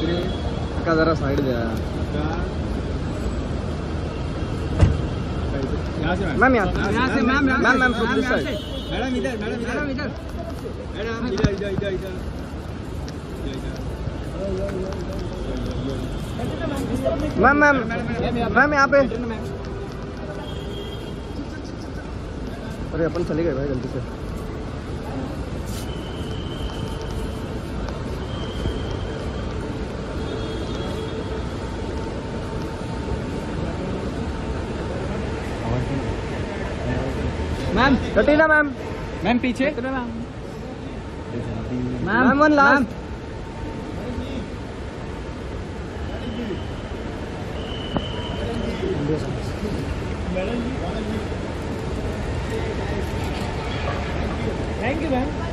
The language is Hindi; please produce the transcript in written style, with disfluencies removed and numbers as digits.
दूसरी का जरा साइड दे मैम मैम मैडम इधर मैम मैम मैम यहाँ पे। अरे अपन चले गए भाई गलती से। मैम कटरीना मैम मैम पीछे ma'am one last thank you ma'am.